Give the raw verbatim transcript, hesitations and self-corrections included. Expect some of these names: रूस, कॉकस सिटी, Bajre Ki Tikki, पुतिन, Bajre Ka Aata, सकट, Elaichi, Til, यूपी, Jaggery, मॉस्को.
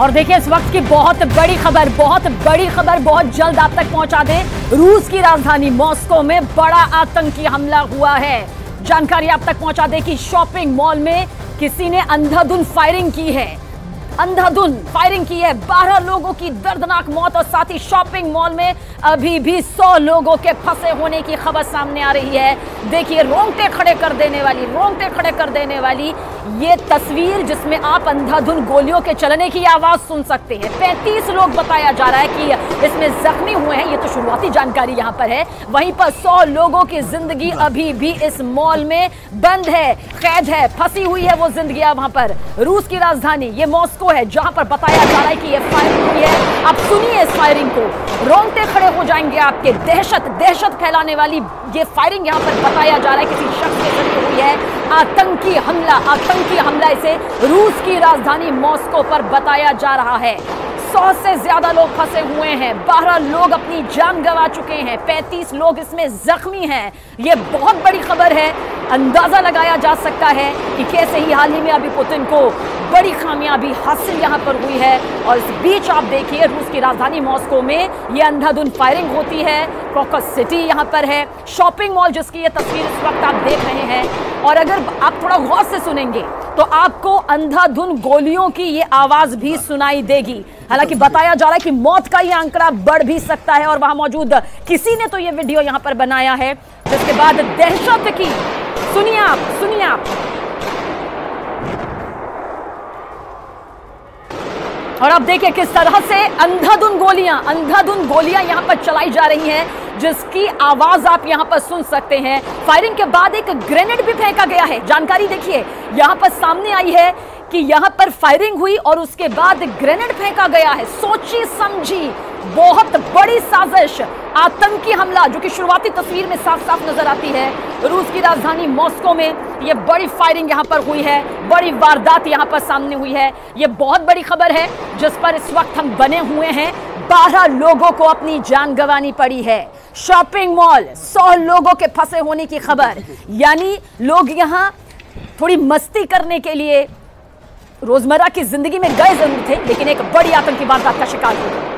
और देखिए इस वक्त की बहुत बड़ी खबर बहुत बड़ी खबर बहुत जल्द आप तक पहुंचा दें। रूस की राजधानी मॉस्को में बड़ा आतंकी हमला हुआ है। जानकारी आप तक पहुंचा दें कि शॉपिंग मॉल में किसी ने अंधाधुंध फायरिंग की है अंधाधुंध फायरिंग की है बारह लोगों की दर्दनाक मौत और साथ ही शॉपिंग मॉल में अभी भी सौ लोगों के फंसे होने की खबर सामने आ रही है। देखिए रोंगटे खड़े कर देने वाली रोंगटे खड़े कर देने वाली ये तस्वीर जिसमें आप अंधाधुंध गोलियों के चलने की आवाज सुन सकते हैं। पैंतीस लोग बताया जा रहा है कि इसमें जख्मी हुए हैं, ये तो शुरुआती जानकारी यहाँ पर है। वहीं पर सौ लोगों की जिंदगी अभी भी इस मॉल में बंद है, कैद है, फंसी हुई है वो जिंदगी वहां पर। रूस की राजधानी ये मॉस्को है जहां पर बताया जा रहा है कि ये फायरिंग हुई है। अब सुनिए इस फायरिंग को, रोंगटे खड़े हो जाएंगे आपके। दहशत दहशत फैलाने वाली ये फायरिंग यहां पर बताया जा रहा है किसी शख्स के जरिए हुई है। आतंकी हमला आतंकी हमला इसे रूस की राजधानी मॉस्को पर बताया जा रहा है। सौ से ज्यादा लोग फंसे हुए हैं, बारह लोग अपनी जान गंवा चुके हैं, पैंतीस लोग इसमें जख्मी हैं। ये बहुत बड़ी खबर है। अंदाजा लगाया जा सकता है कि कैसे ही हाल ही में अभी पुतिन को बड़ी कामयाबी हासिल यहाँ पर हुई है। और इस बीच आप देखिए रूस की राजधानी मॉस्को में ये अंधाधुंध फायरिंग होती है। कॉकस सिटी यहाँ पर है, शॉपिंग मॉल जिसकी ये तस्वीर इस वक्त आप देख रहे हैं। और अगर आप थोड़ा गौर से सुनेंगे तो आपको अंधाधुंध गोलियों की ये आवाज भी सुनाई देगी। हालांकि बताया जा रहा है कि मौत का ये आंकड़ा बढ़ भी सकता है और वहां मौजूद किसी ने तो ये वीडियो यहाँ पर बनाया है जिसके बाद दहशत की। सुनिए आप सुनिए आप और आप देखिए किस तरह से अंधाधुंध गोलियां अंधाधुंध गोलियां यहां पर चलाई जा रही हैं जिसकी आवाज आप यहां पर सुन सकते हैं। फायरिंग के बाद एक ग्रेनेड भी फेंका गया है। जानकारी देखिए यहां पर सामने आई है कि यहां पर फायरिंग हुई और उसके बाद ग्रेनेड फेंका गया है। सोची समझी बहुत बड़ी साजिश, आतंकी हमला जो कि शुरुआती तस्वीर में साफ साफ नजर आती है। रूस की राजधानी मॉस्को में यह बड़ी फायरिंग यहां पर हुई है, बड़ी वारदात यहां पर सामने हुई है। यह बहुत बड़ी खबर है जिस पर इस वक्त हम बने हुए हैं। बारह लोगों को अपनी जान गंवानी पड़ी है। शॉपिंग मॉल सौ लोगों के फंसे होने की खबर, यानी लोग यहाँ थोड़ी मस्ती करने के लिए रोजमर्रा की जिंदगी में गए जरूर थे लेकिन एक बड़ी आतंकी वारदात का शिकार हुए।